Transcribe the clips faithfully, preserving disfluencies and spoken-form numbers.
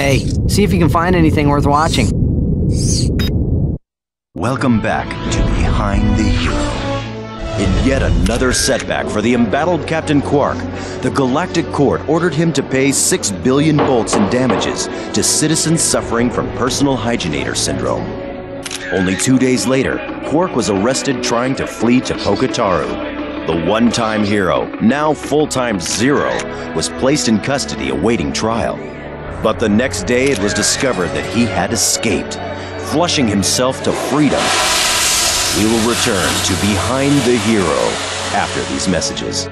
Hey, see if you can find anything worth watching. Welcome back to Behind the Hero. In yet another setback for the embattled Captain Quark, the Galactic Court ordered him to pay six billion bolts in damages to citizens suffering from personal hygienator syndrome. Only two days later, Quark was arrested trying to flee to Pokitaru. The one-time hero, now full-time Zero, was placed in custody awaiting trial. But the next day it was discovered that he had escaped, flushing himself to freedom. We will return to Behind the Hero after these messages.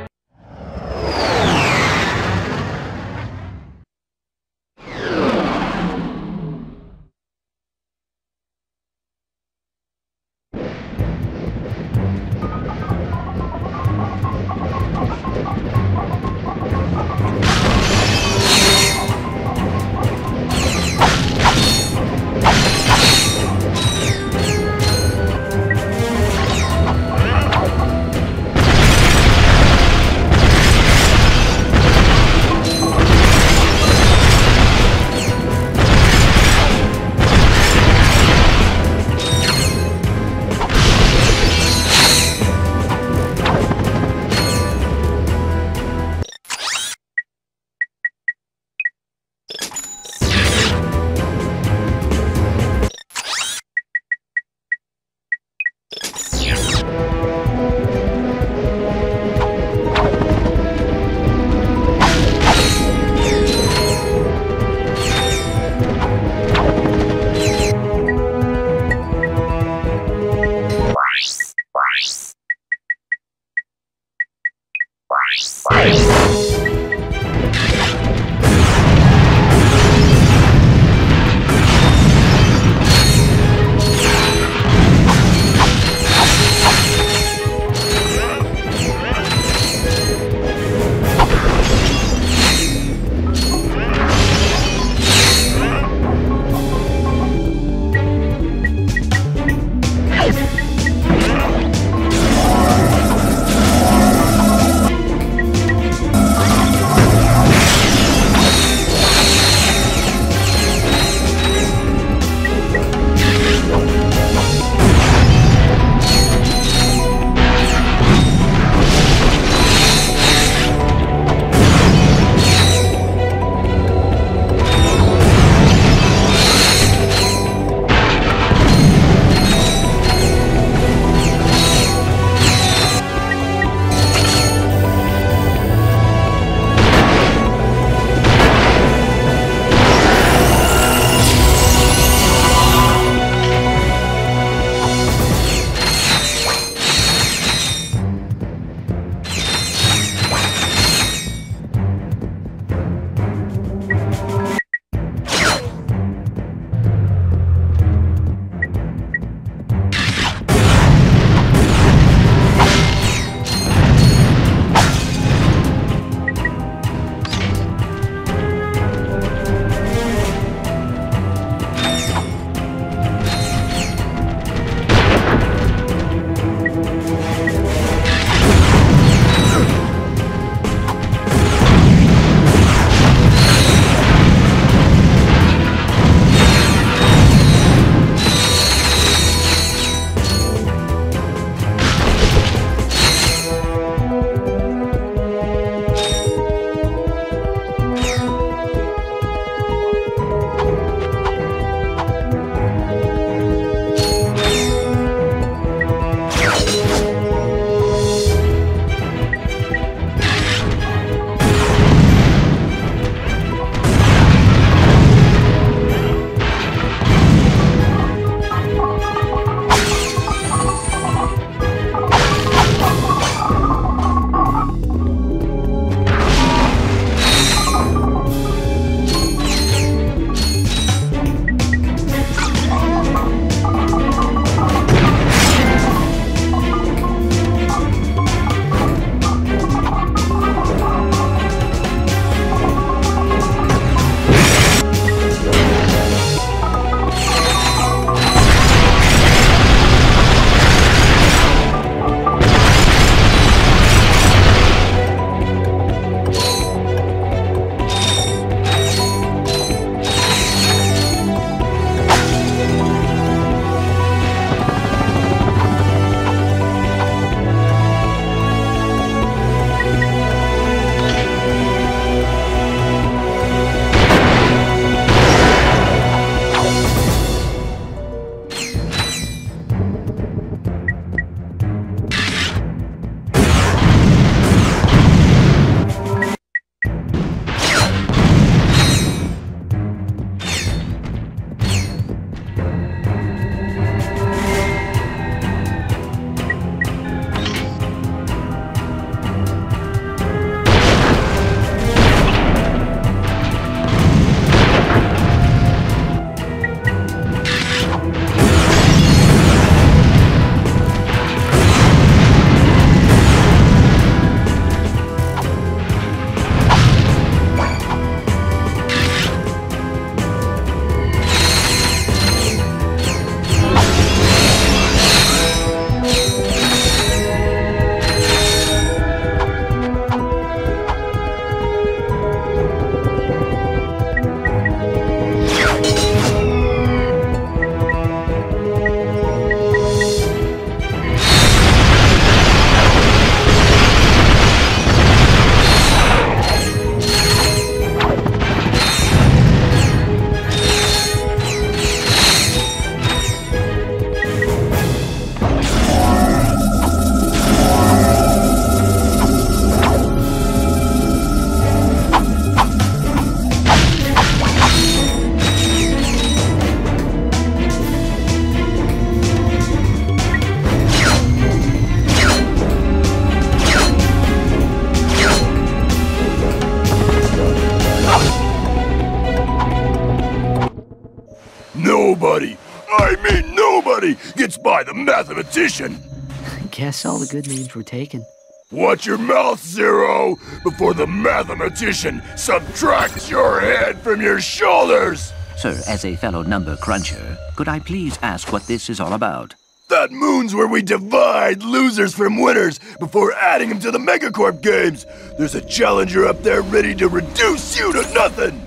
nobody, I mean nobody, gets by the mathematician. I guess all the good names were taken. Watch your mouth, Zero, before the mathematician subtracts your head from your shoulders! Sir, as a fellow number cruncher, could I please ask what this is all about? That moon's where we divide losers from winners before adding them to the Megacorp Games. There's a challenger up there ready to reduce you to nothing!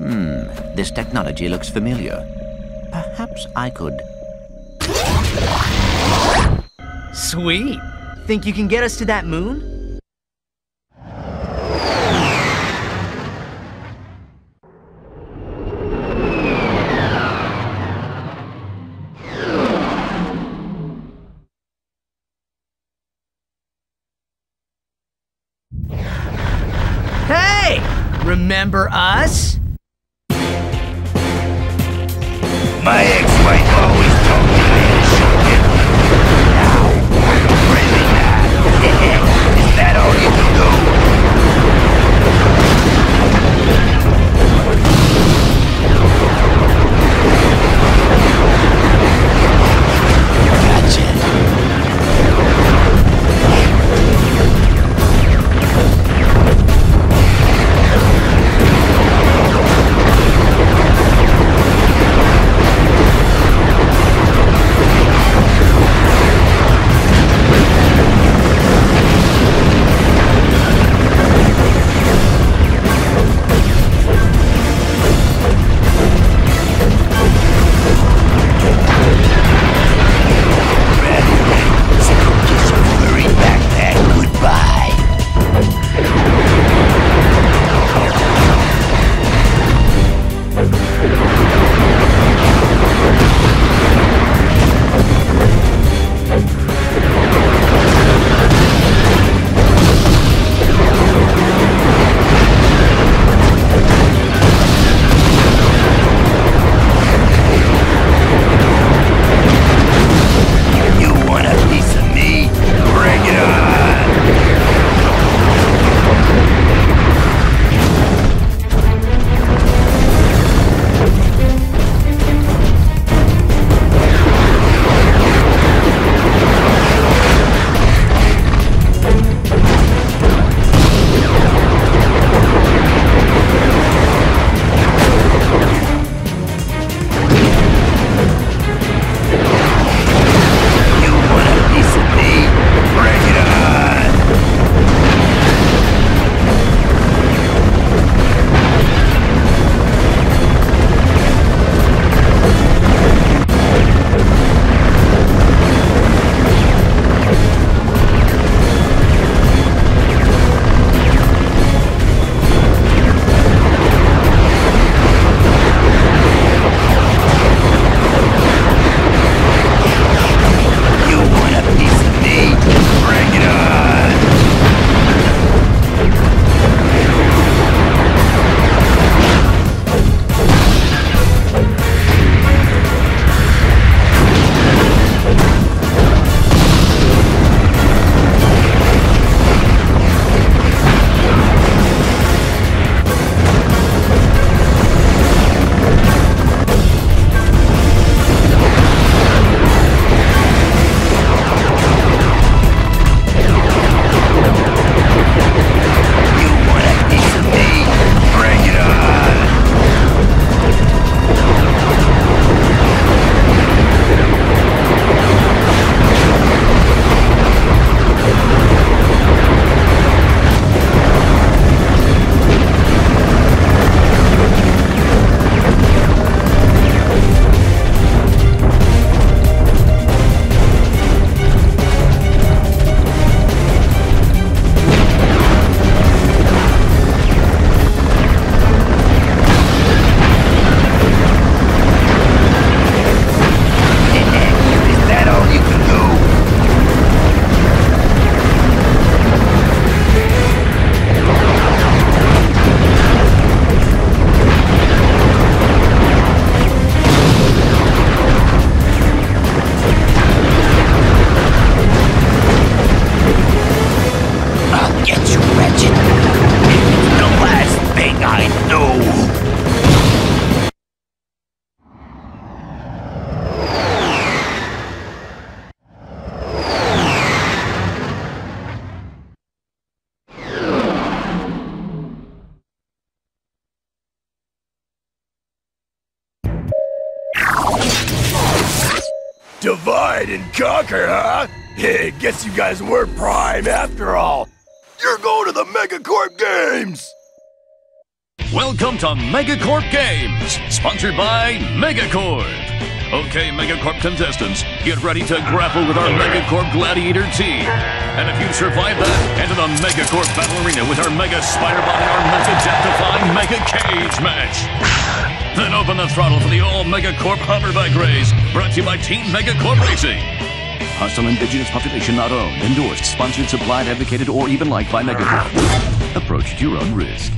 Hmm, this technology looks familiar. Perhaps I could... Sweet! Think you can get us to that moon? Hey! Remember us? My ex-wife always told me I should get one. Now I'm really mad. Is that all you can do? Divide and conquer, huh? Hey, guess you guys were prime after all. You're going to the Megacorp Games! Welcome to Megacorp Games, sponsored by Megacorp. Okay, Megacorp contestants, get ready to grapple with our Megacorp Gladiator team. And if you survive that, enter the Megacorp Battle Arena with our Mega Spider Bomb and our Mega Death-defying Mega Cage match. Then open the throttle for the all-Megacorp Hoverbike Race, brought to you by Team Megacorp Racing. Hostile indigenous population not owned, endorsed, sponsored, supplied, advocated, or even liked by Megacorp. Approach at your own risk.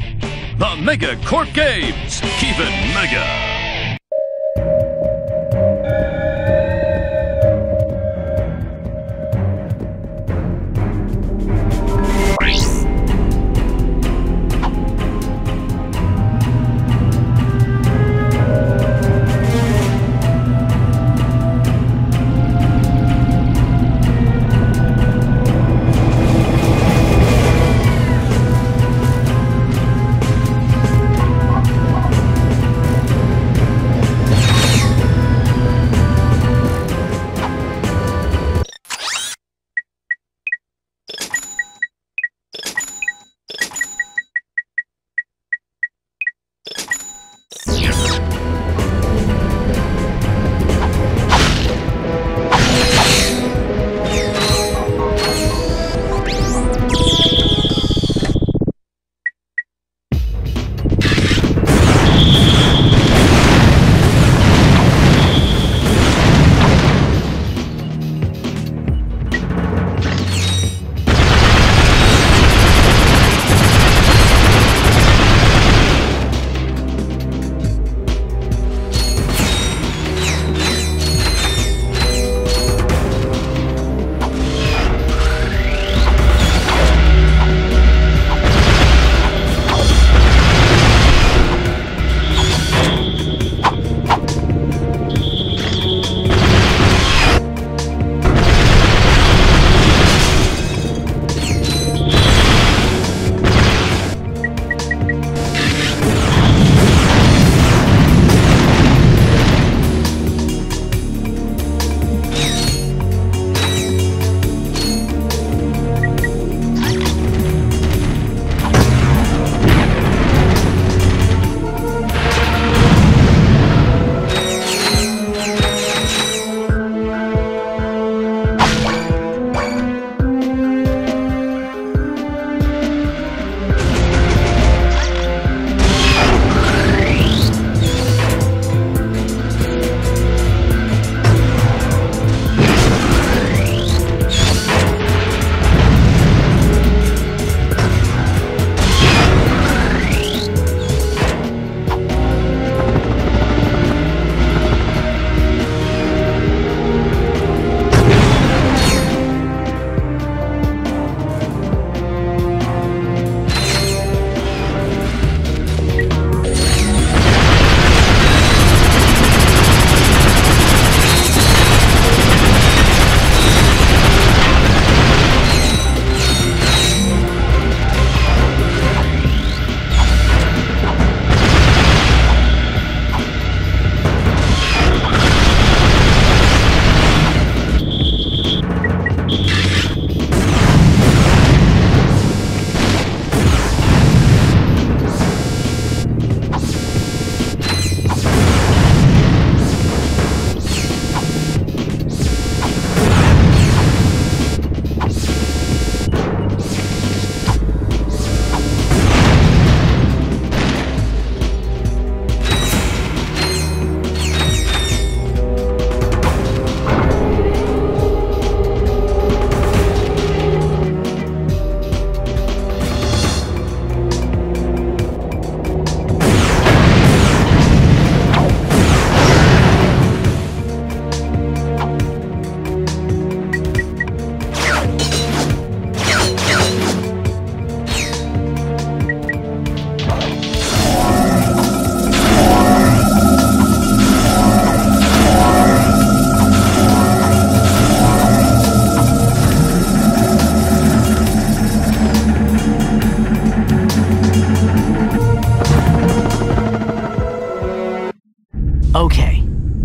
The Megacorp Games. Keep it mega.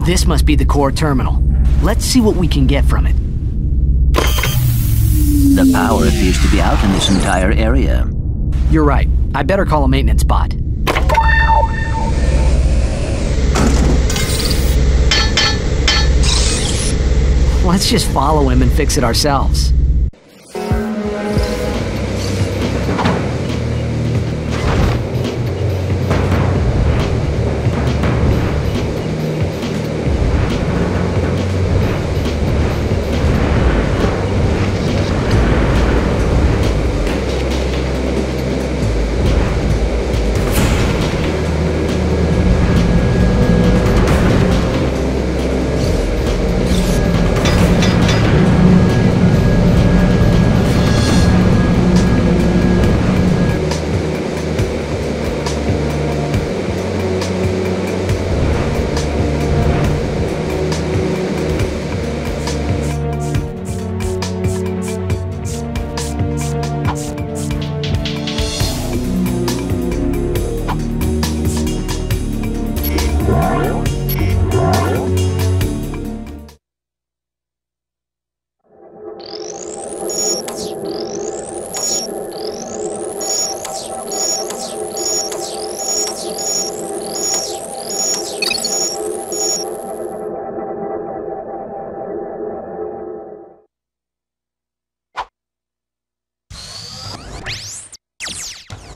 This must be the core terminal. Let's see what we can get from it. The power appears to be out in this entire area. You're right. I better call a maintenance bot. Let's just follow him and fix it ourselves.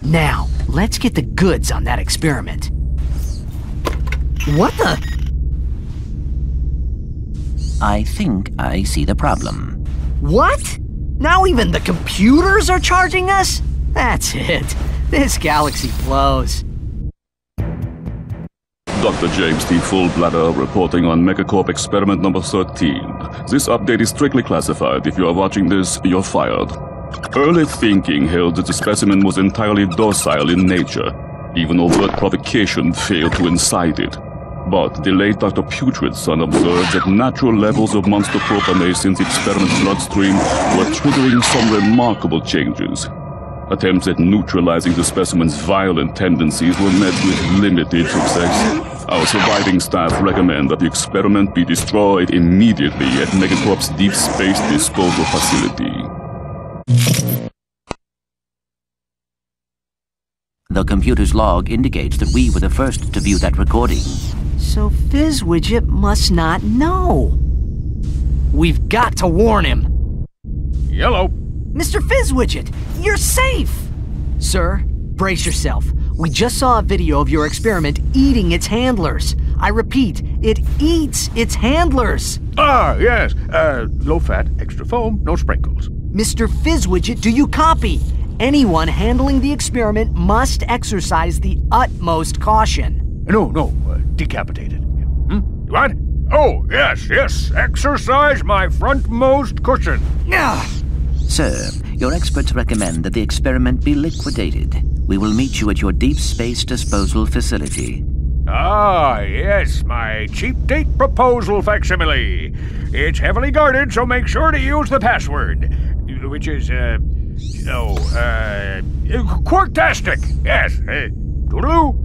Now, let's get the goods on that experiment. What the? I think I see the problem. What? Now even the computers are charging us? That's it. This galaxy blows. Doctor James T. Fullbladder reporting on Megacorp experiment number thirteen. This update is strictly classified. If you are watching this, you're fired. Early thinking held that the specimen was entirely docile in nature. Even overt provocation failed to incite it. But the late Doctor Putridson observed that natural levels of monster propanase in the experiment's bloodstream were triggering some remarkable changes. Attempts at neutralizing the specimen's violent tendencies were met with limited success. Our surviving staff recommend that the experiment be destroyed immediately at Megacorp's deep space disposal facility. The computer's log indicates that we were the first to view that recording. So Fizzwidget must not know. We've got to warn him. Yellow. Mister Fizzwidget, you're safe! Sir, brace yourself. We just saw a video of your experiment eating its handlers. I repeat, it eats its handlers. Ah, yes. Uh, low fat, extra foam, no sprinkles. Mister Fizzwidget, do you copy? Anyone handling the experiment must exercise the utmost caution. No, no, uh, decapitated. Hmm? What? Oh, yes, yes. Exercise my frontmost cushion. Ugh. Sir, your experts recommend that the experiment be liquidated. We will meet you at your deep space disposal facility. Ah, yes, my cheap date proposal facsimile. It's heavily guarded, so make sure to use the password. Which is, uh, oh, uh, Quarktastic, yes. Uh, Toodaloo.